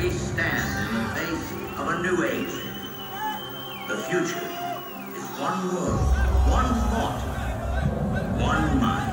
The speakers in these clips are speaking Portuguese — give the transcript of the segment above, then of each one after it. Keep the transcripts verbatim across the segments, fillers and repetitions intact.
we stand in the face of a new age. The future is one world, one thought, one mind.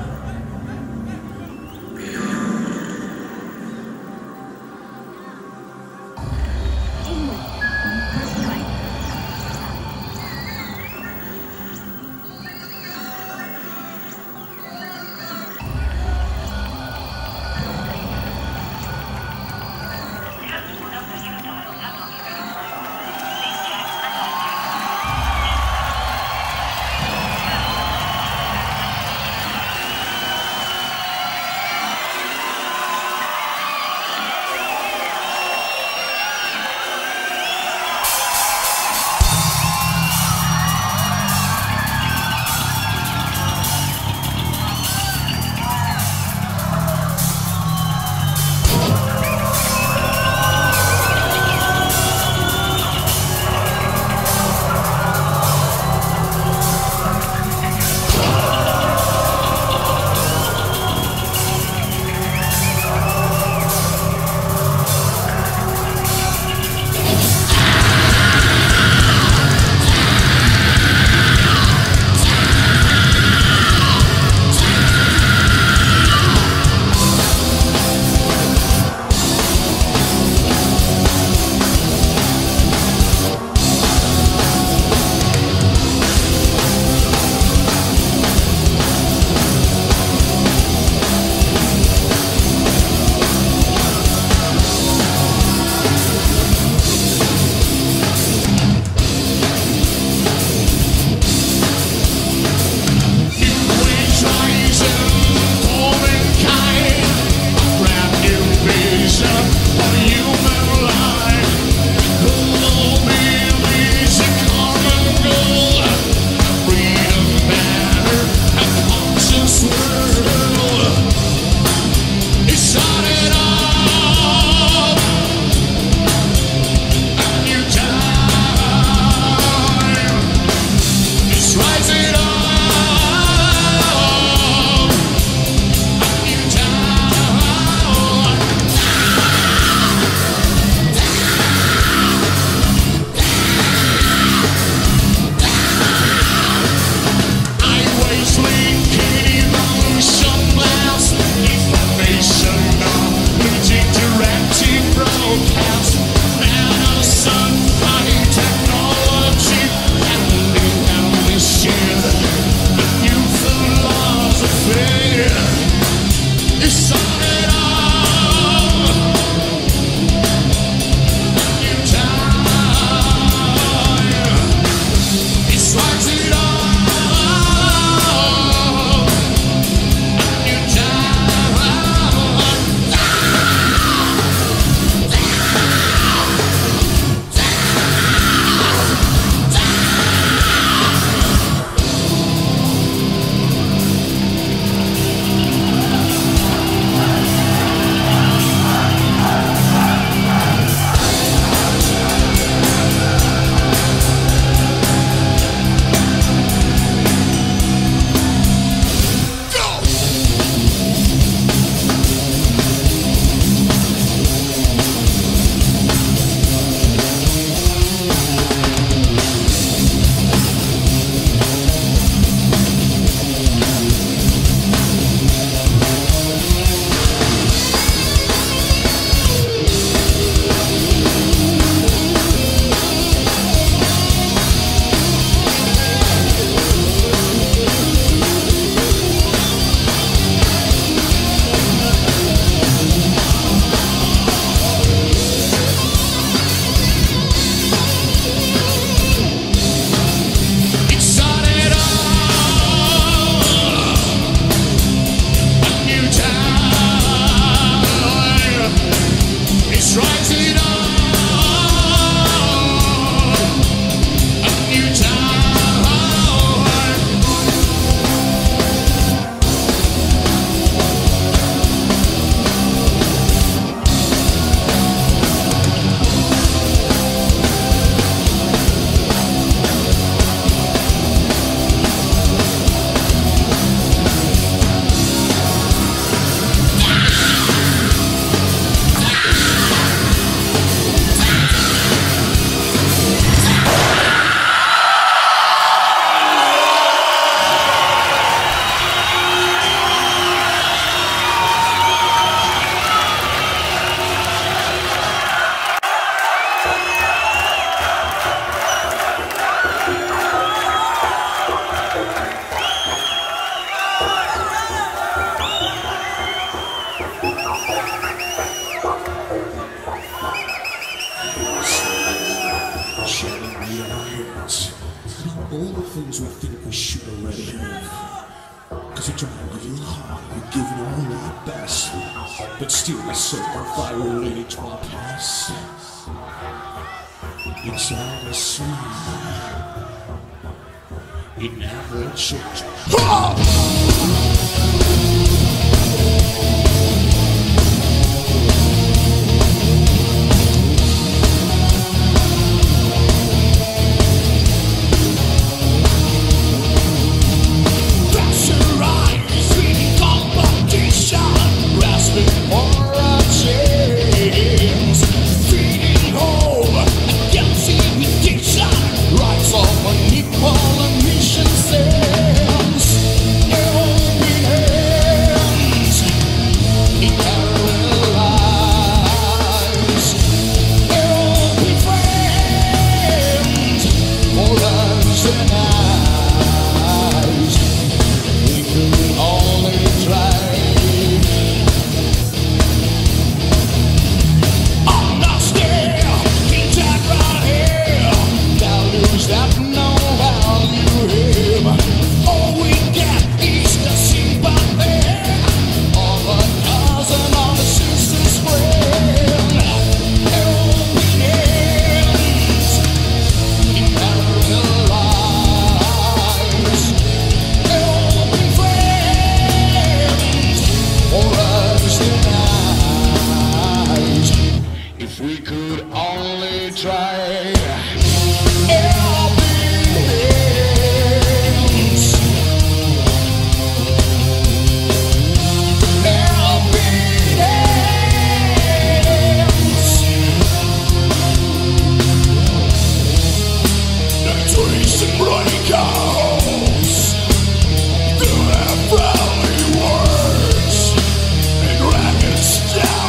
all the things we think we should already have. Cause we try real hard, we're giving all our best, but still we're so violated to our past. It's all the same. It never changes.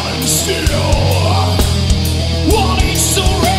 Still, what is so rare?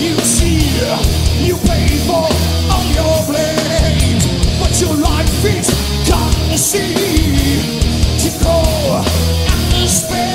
you see, you pay for on your blade. But your life is gone to sea, to go and spare.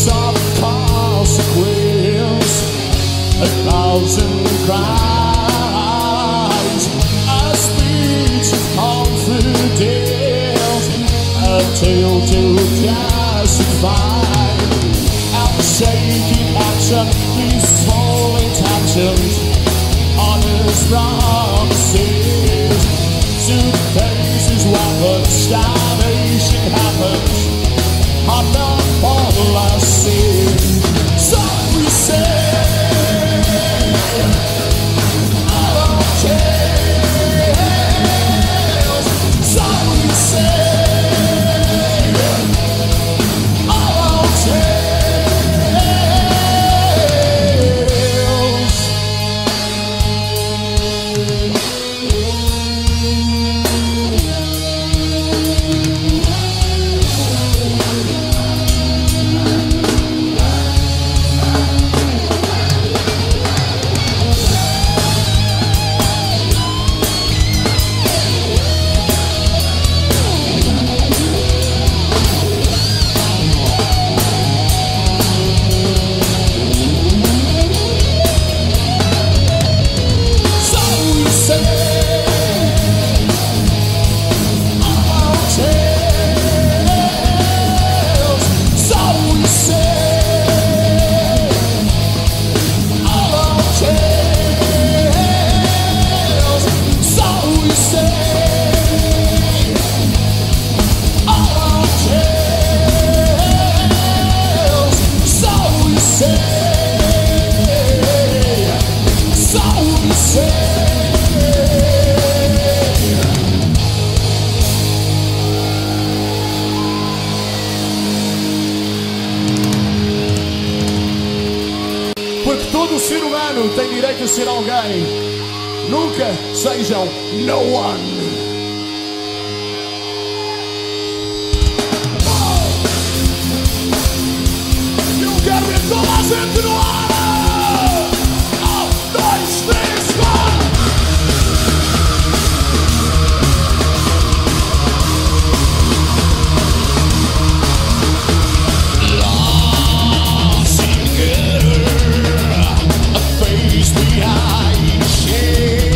days of consequence, a thousand cries, a speech of confidence, a tale to justify. Our shaking action, these small intentions, honest promises, suitcases, weapons, damnation happens. I'm not all I see. So we say, I don't care. Sejam no one. Oh! Eu quero ver toda a gente no ar. Um, dois, três, quatro. Lost in girl, a face behind shame.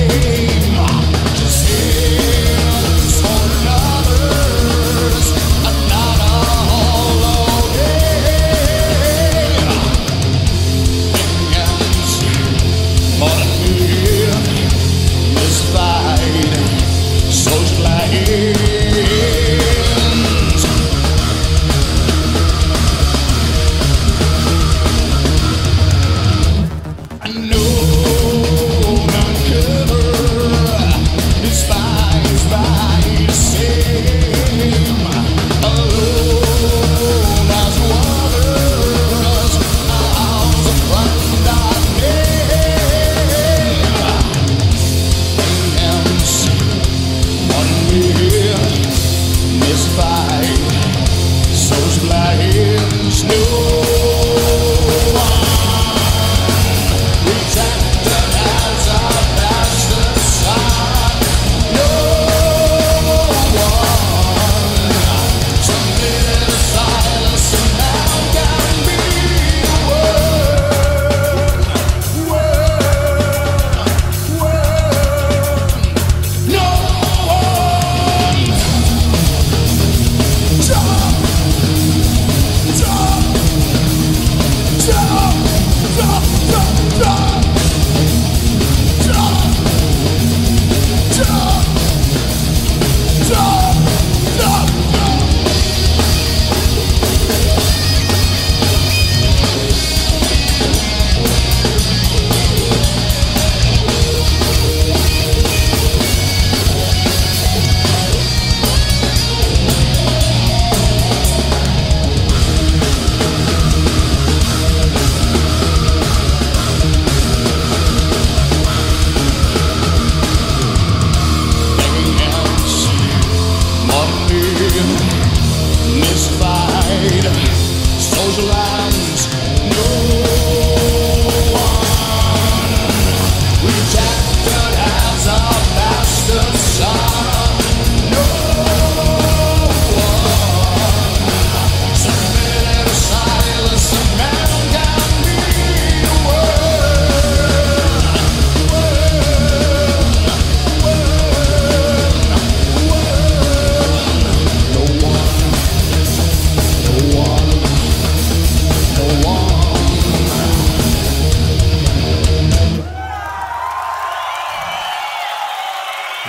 Stop!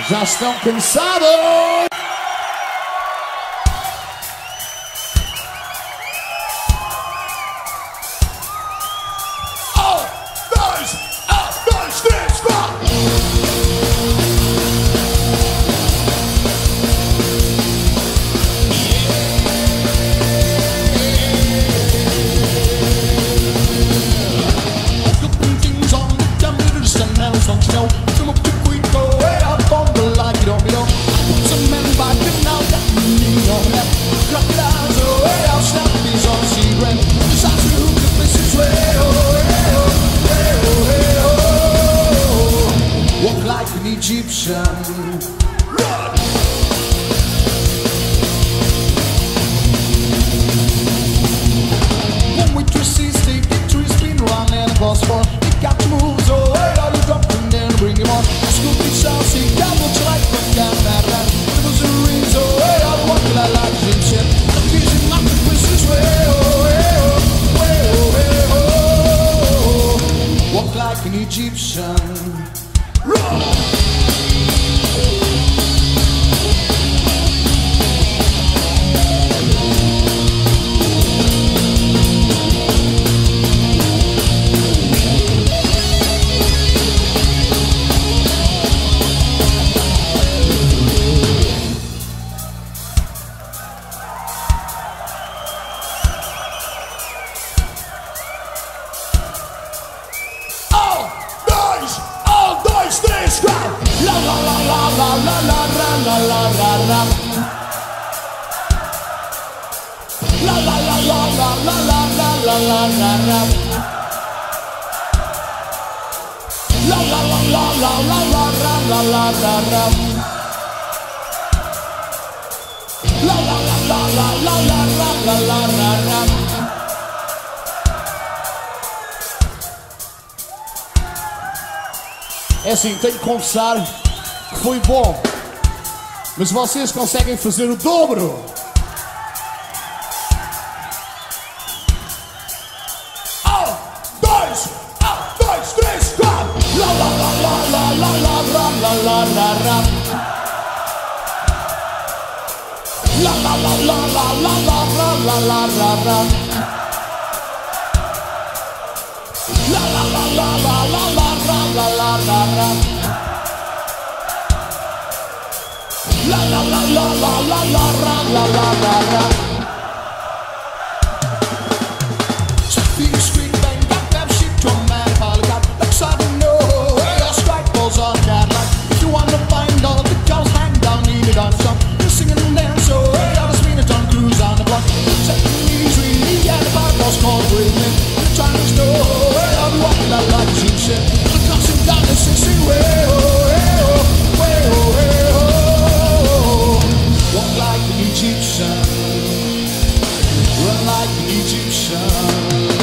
Já estão cansados? É assim, tenho que confessar que foi bom, mas vocês conseguem fazer o dobro. Um, dois, um, dois, três, quatro. La la la la la la la la la la. La la la la la la la la la la. La la la la la la la la la. Stepping screen bang bang bang, shit to a man pal got. Like sudden no, your strike falls on that line. If you wanna find all the girls, hang down, leave it on the song. You sing and dance, so hey, I'll spin it on cruise on the block. Second knees really at the bar, boss called with me. The Chinese know, hey, I'll walk that like cheap shit. I'll cross him down the sixty way, oh hey oh, way oh hey. Walk like an Egyptian, run like an Egyptian,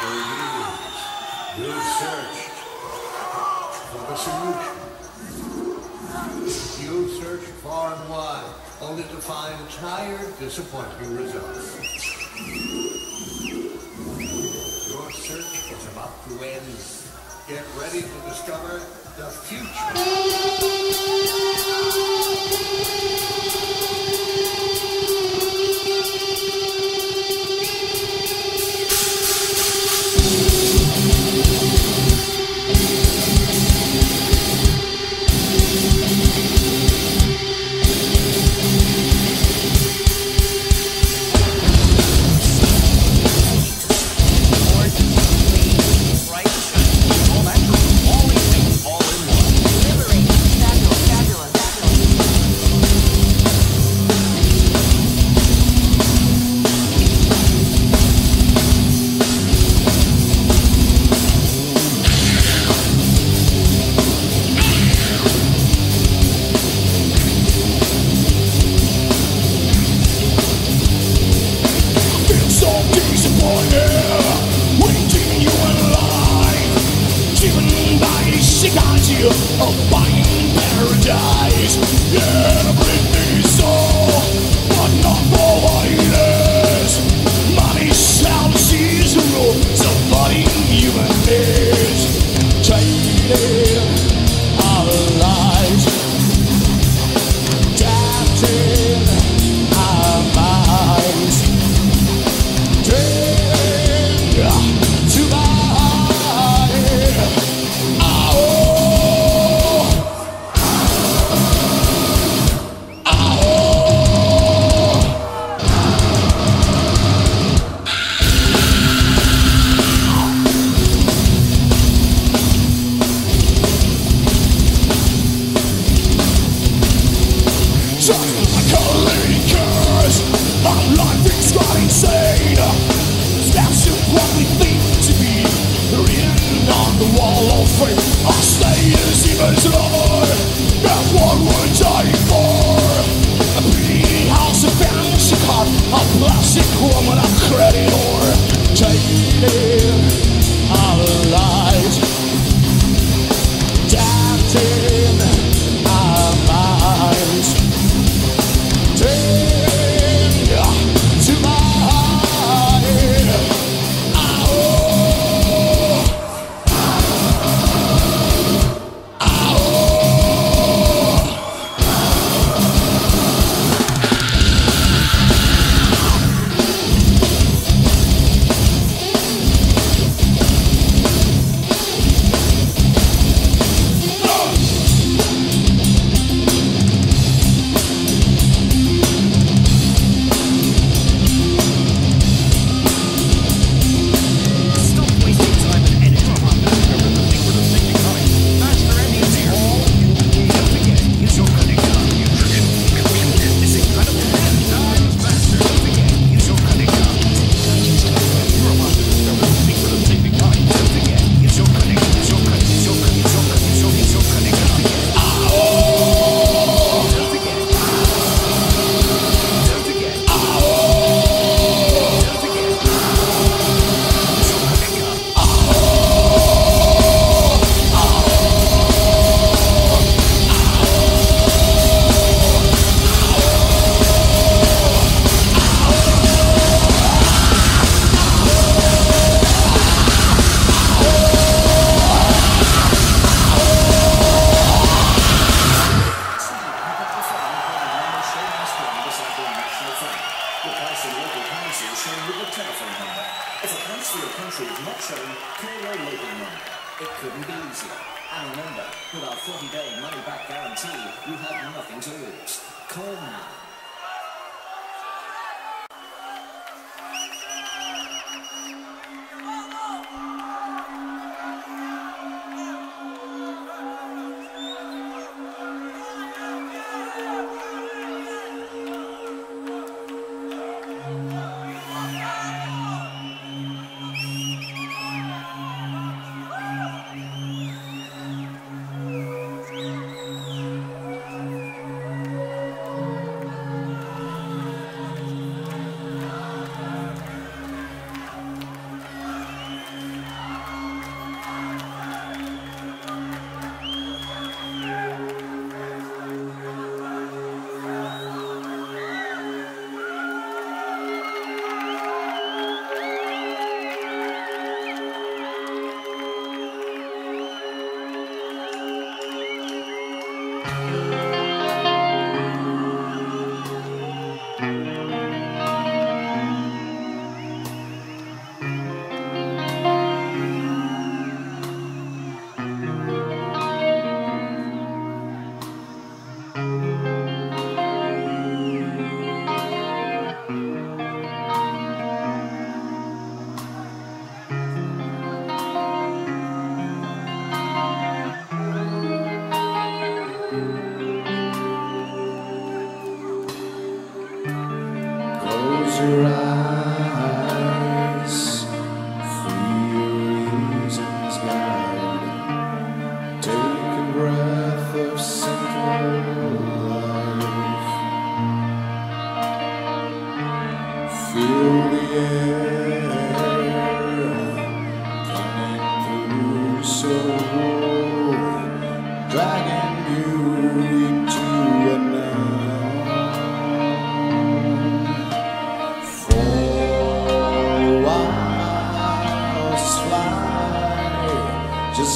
for you. You're searched for the solution. You searched far and wide, only to find tired, disappointing results. Your search is about to end. Get ready to discover the future.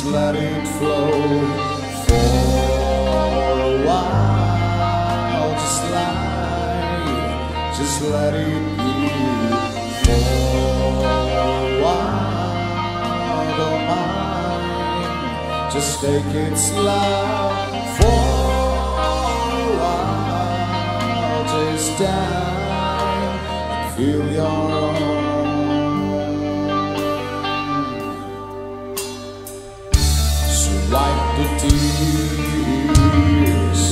just let it flow for a while. Just lie, just let it be for a while. Don't mind, just take it slow for a while. Just die and feel your own. Wipe the tears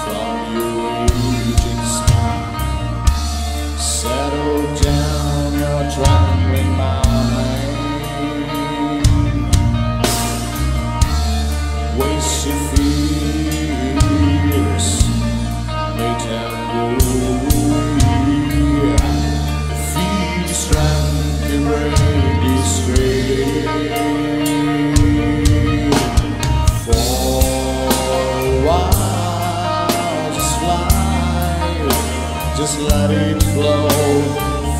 from your aging smile. Settle down your trembling mind. Waste your fears, they temper the feed strength in ready. Just let it flow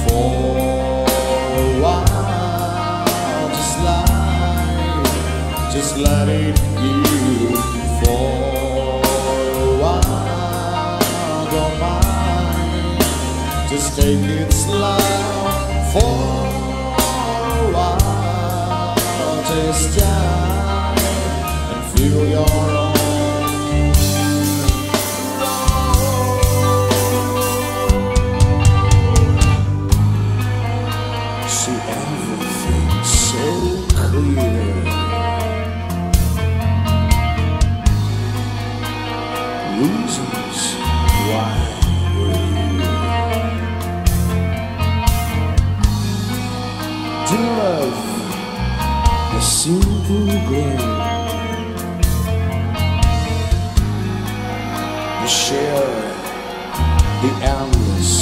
for a while. Just lie, just let it be for a while. Don't mind, just take it slow for a while. Just die and feel your own. See everything so clear. Reasons why we're here. To love a simple girl, to share the endless.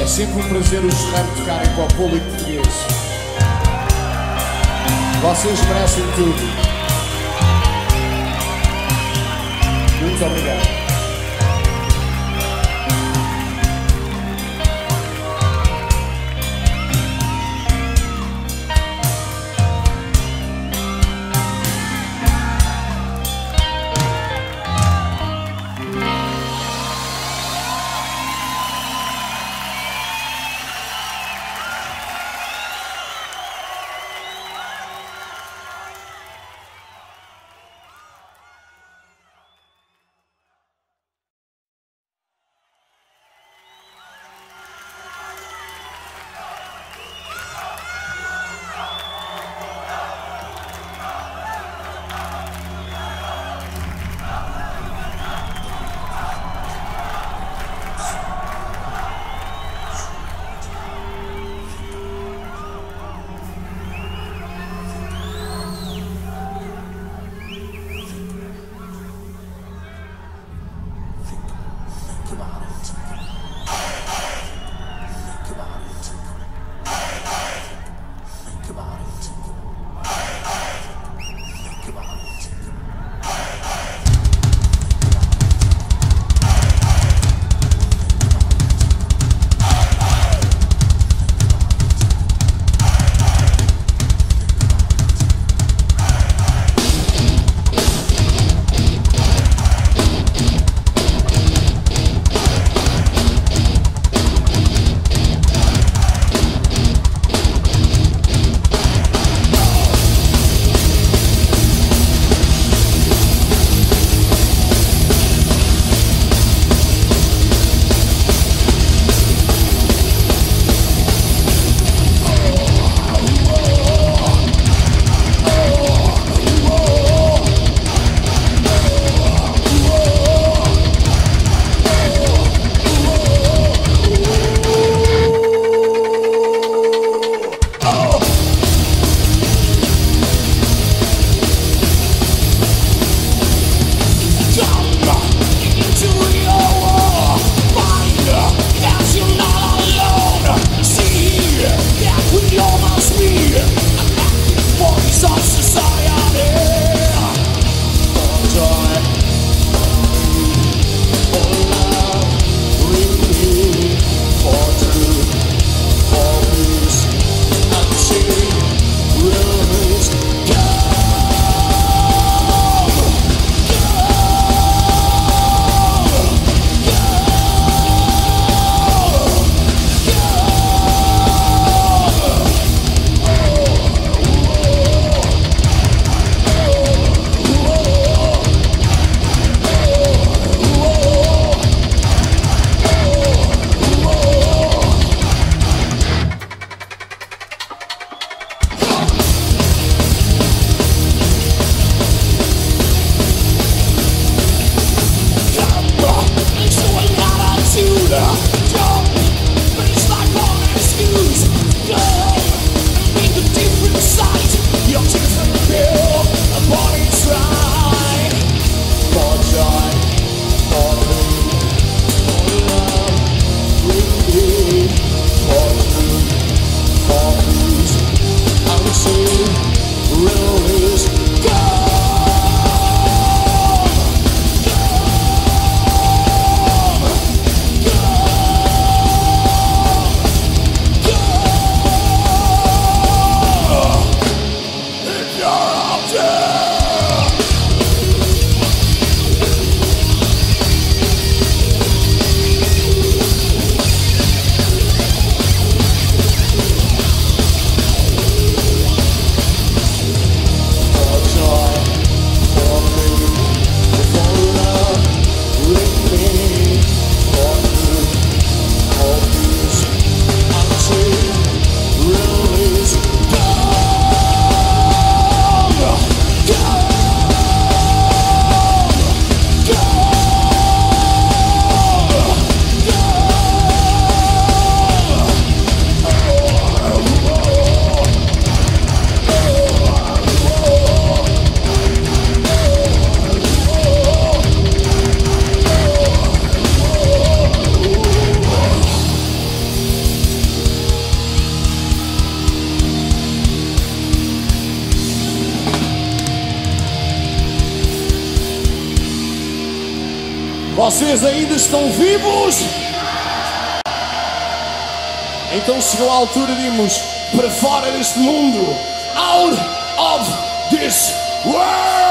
É sempre um prazer os RAMP tocarem para o público português. Vocês merecem tudo. Muito obrigado. Vocês ainda estão vivos? Então chegou a altura de irmos para fora deste mundo. Out of this world!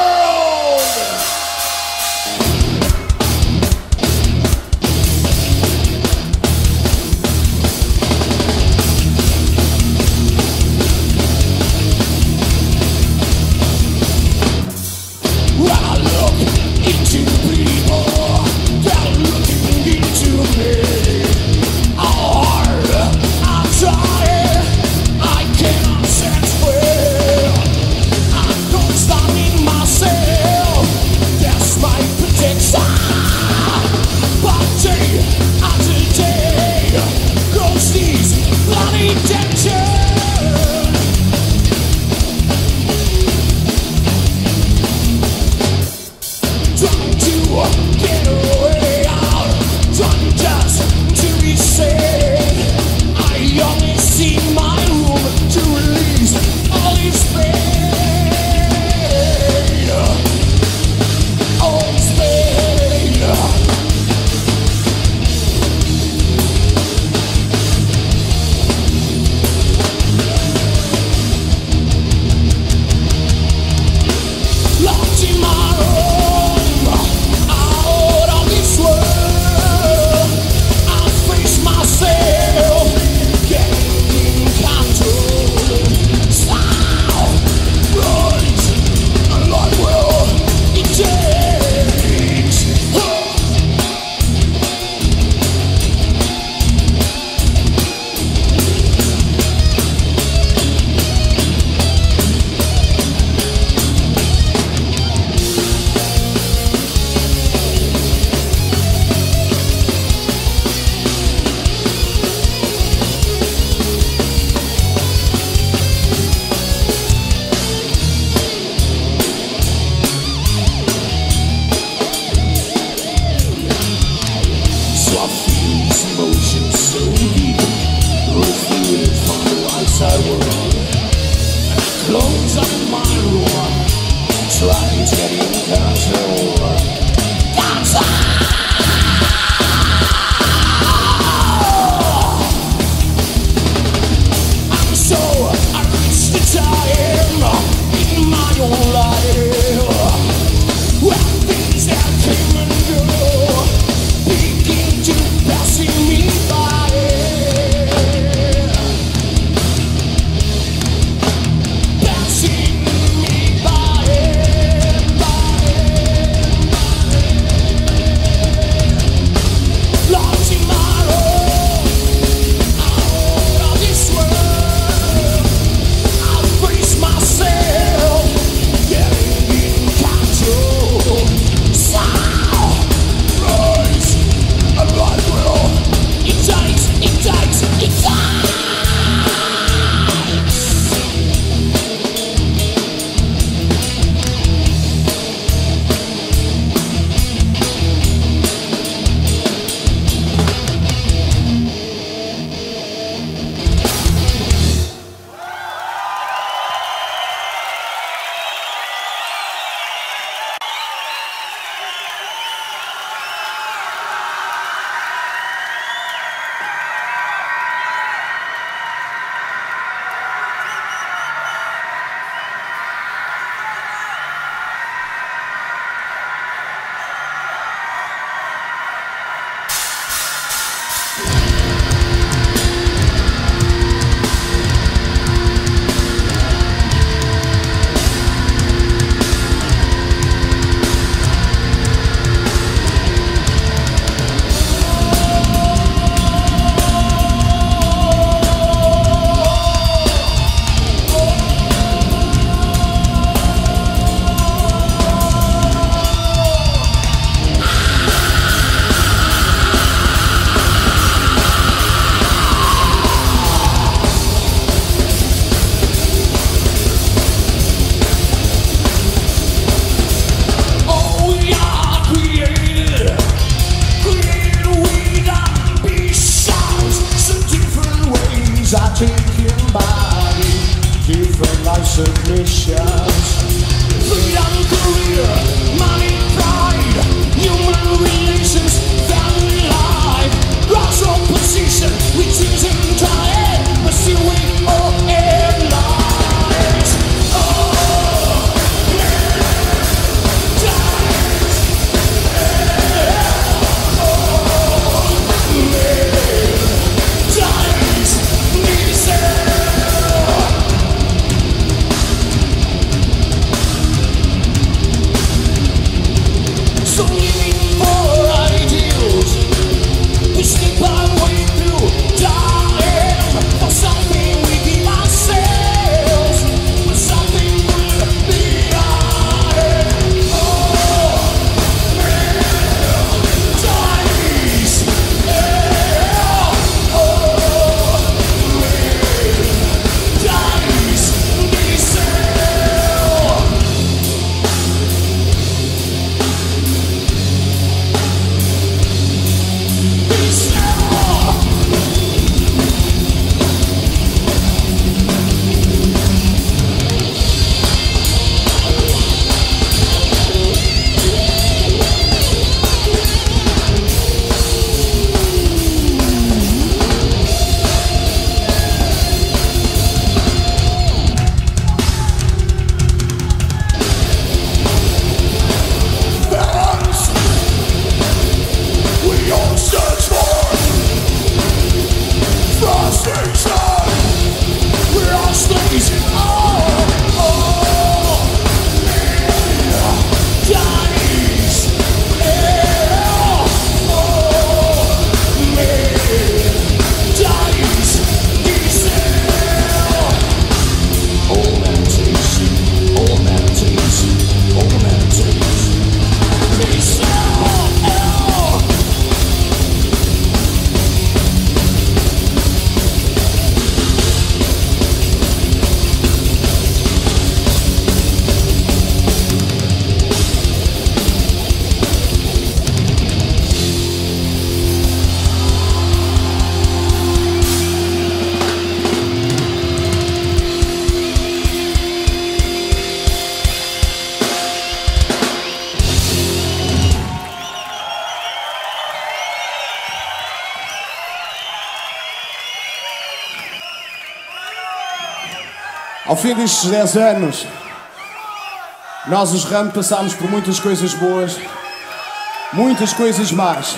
Submissions, freedom, career, money, pride, human relations. Ao fim destes dez anos, nós os RAMP passámos por muitas coisas boas, muitas coisas más.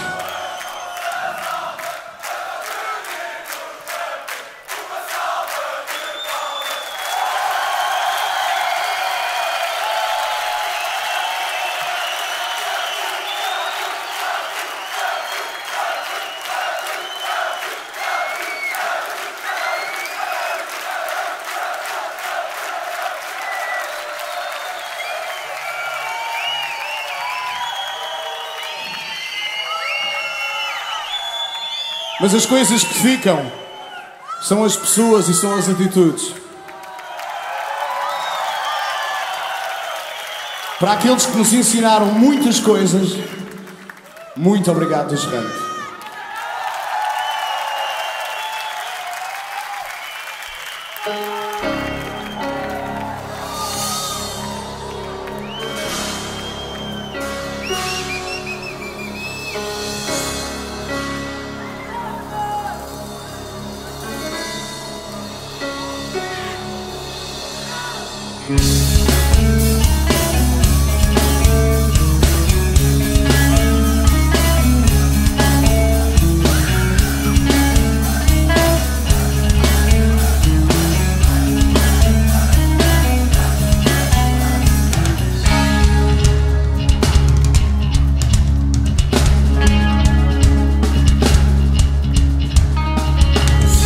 Mas as coisas que ficam são as pessoas e são as atitudes. Para aqueles que nos ensinaram muitas coisas, muito obrigado, RAMP.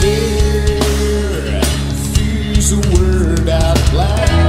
There, fuse the word out loud.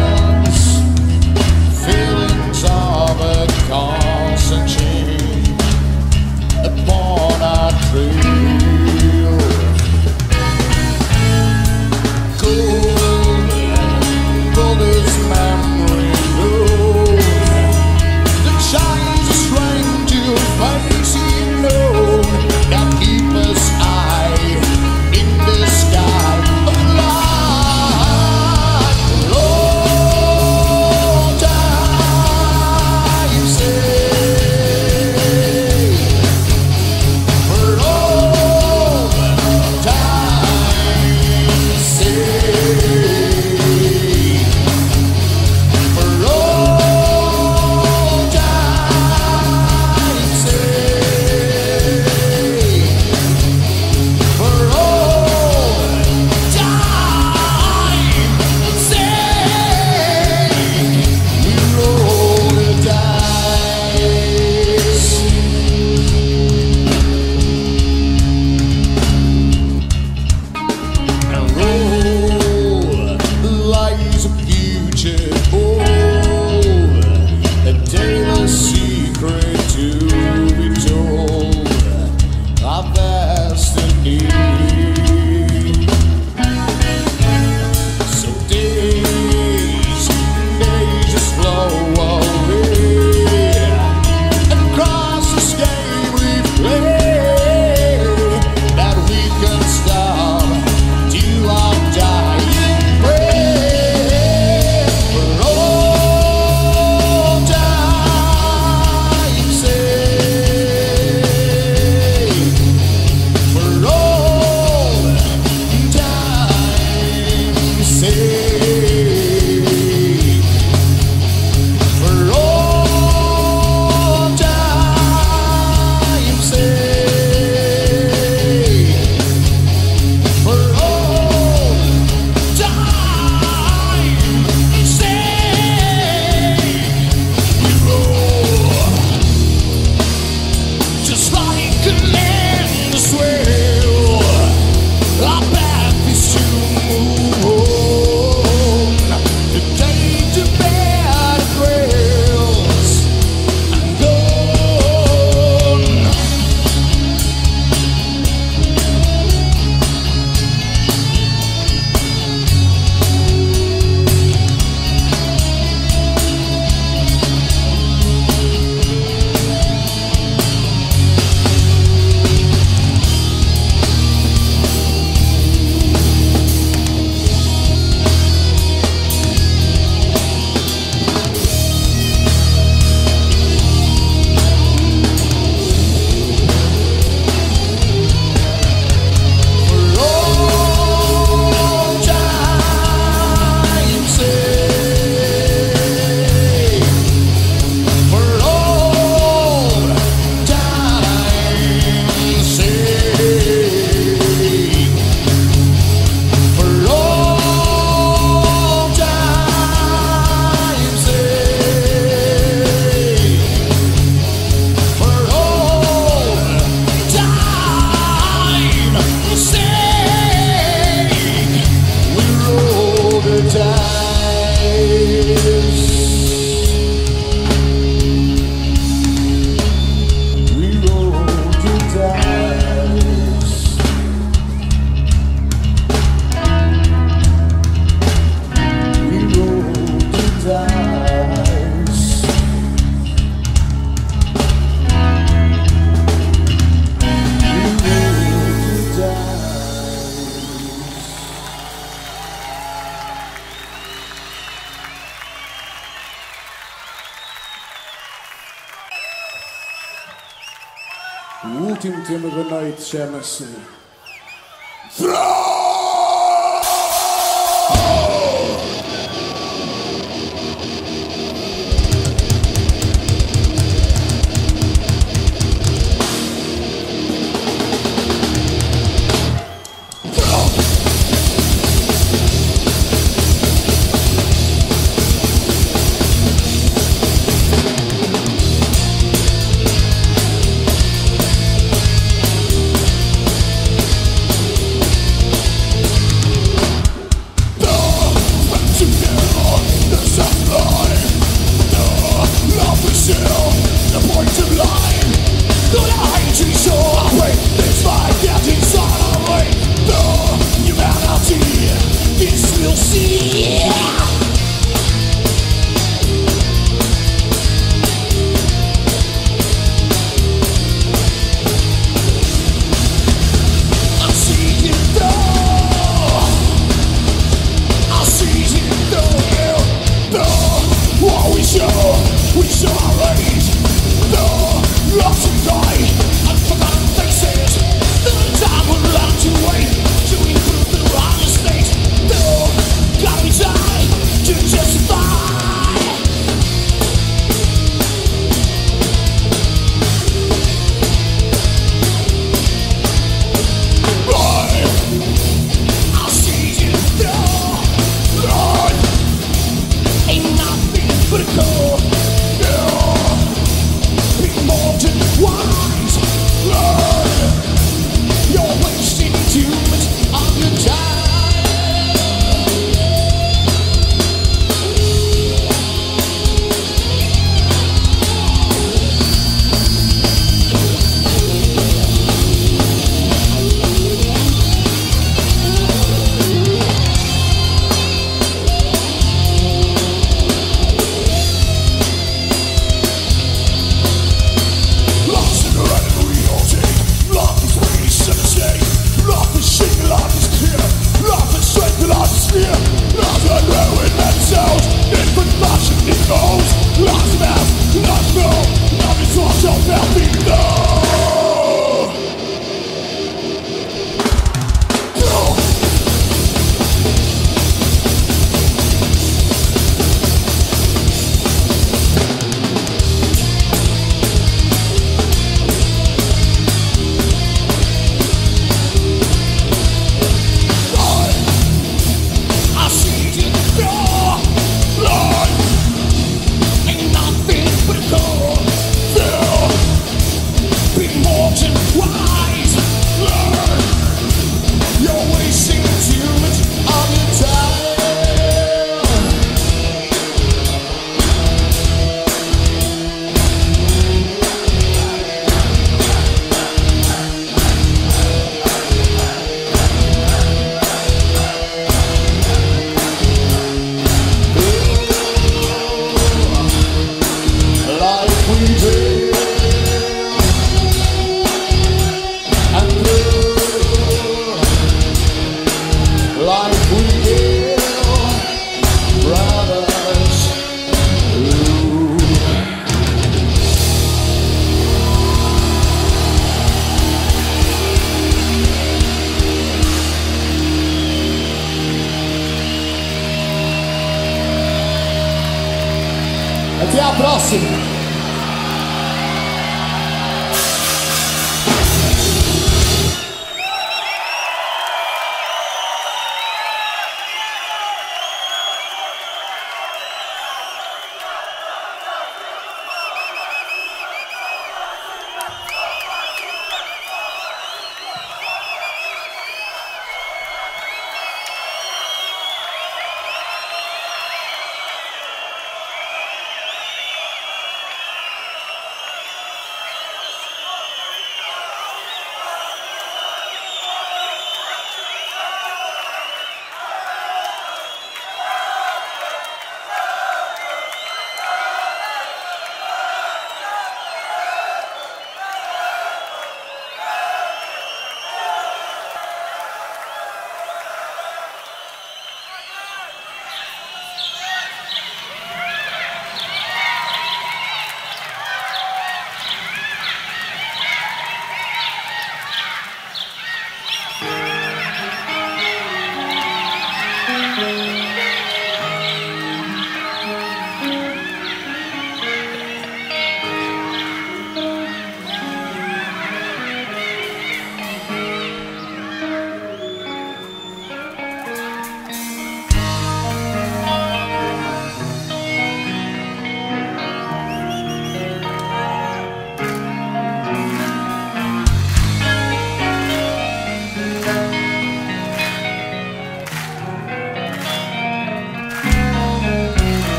O último tema da noite chama-se Throne! Até a próxima!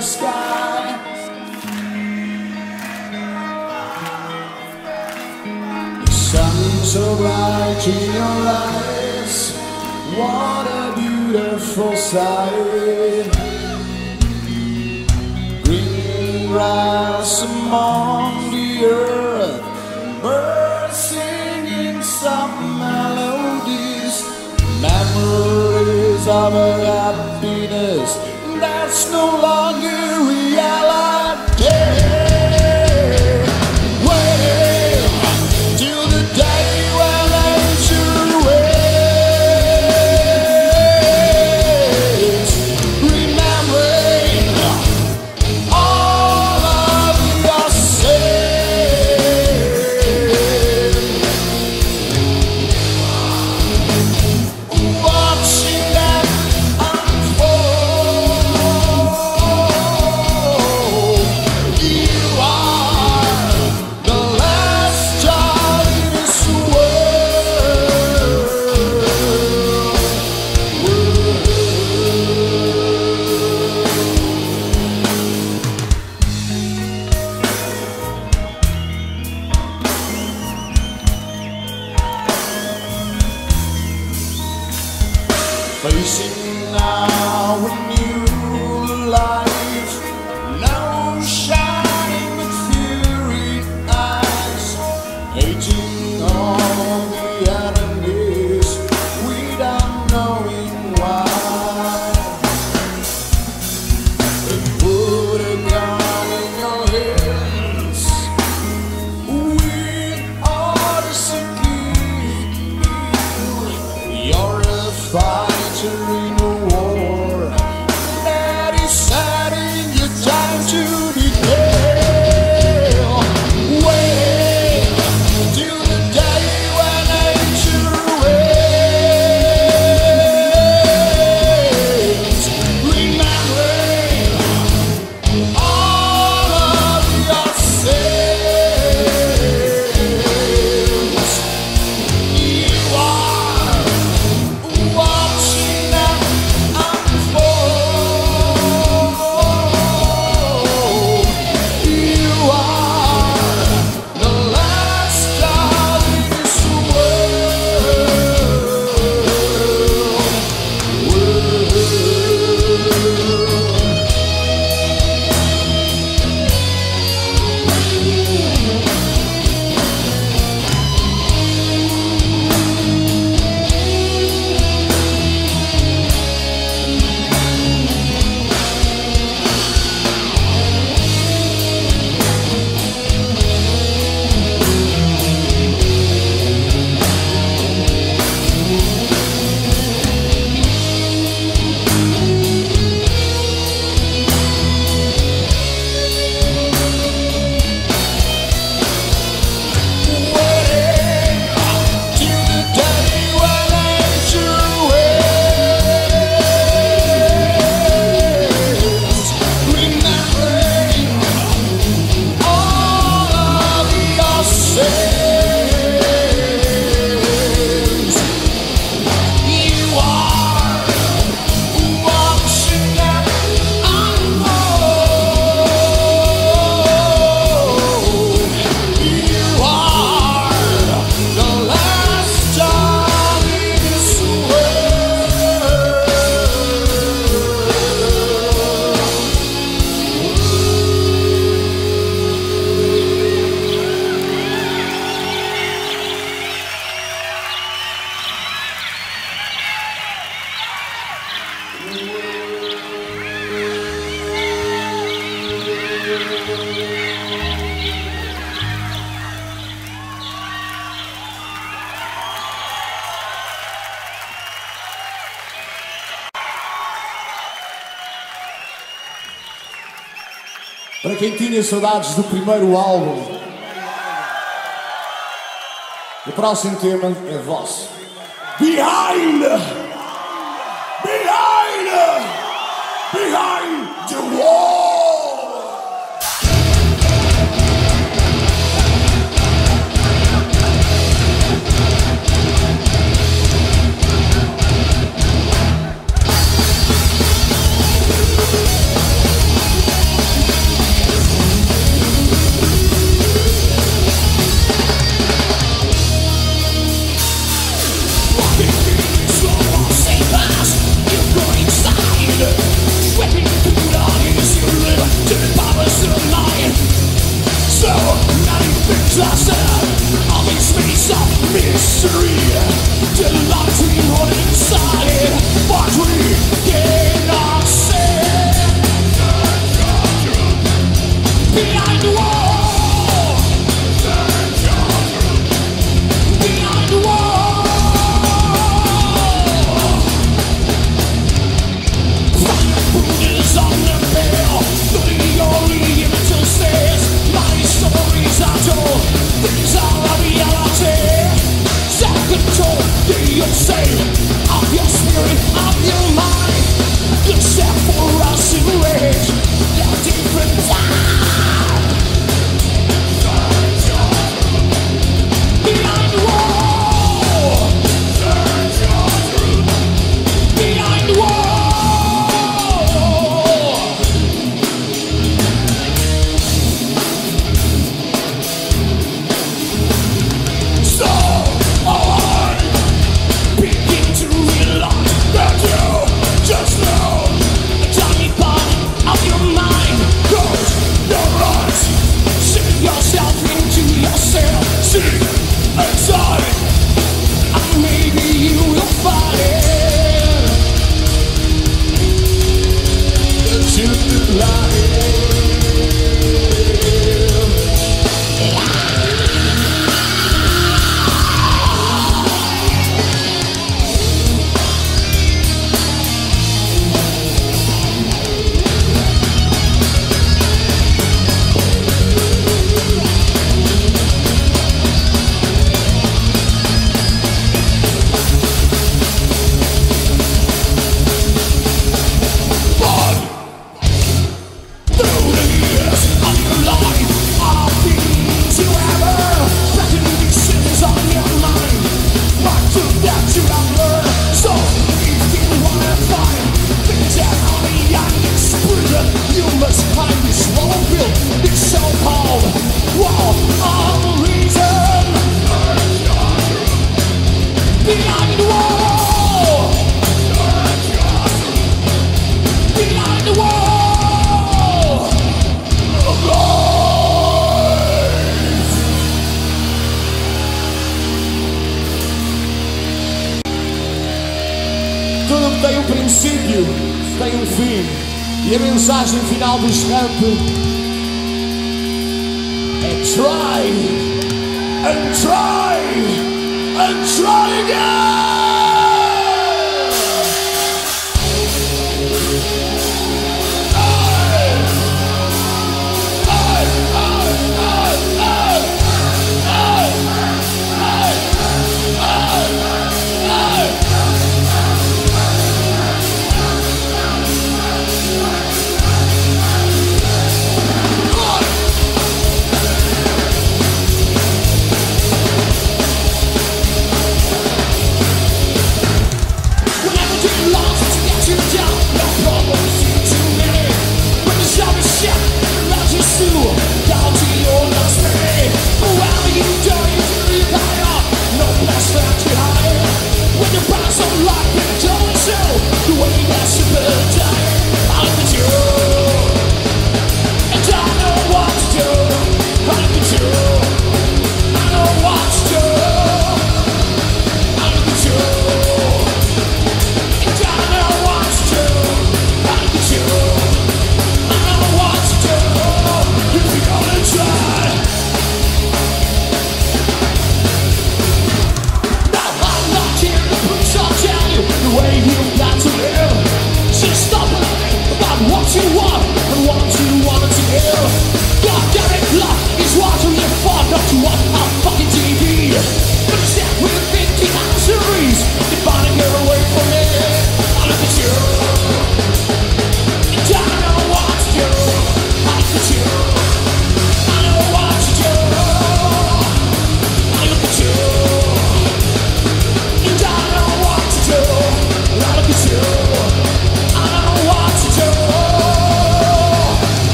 the sky. The sun so bright in your eyes, what a beautiful sight. Green grass among the earth, birds singing some melodies, memories of a happiness that's no longer reality. Facing now a new life, now shining with fury eyes, hating all the enemies without knowing why. They put a gun in your hands with orders to kill you. You're a fighter in a war that is setting your time to decay. Wait till the day when nature reigns, remembering all of your sins. You are one. Para quem tinha saudades do primeiro álbum, o próximo tema é vosso. Behind! Behind! Behind the wall! mystery, delighting on inside, but we cannot see behind the wall. Tudo tem um princípio, tem um fim, e a mensagem final dos RAMP é try, and try, and try again!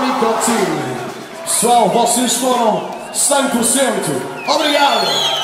Nicotina. Pessoal, vocês foram cem por cento. Obrigado!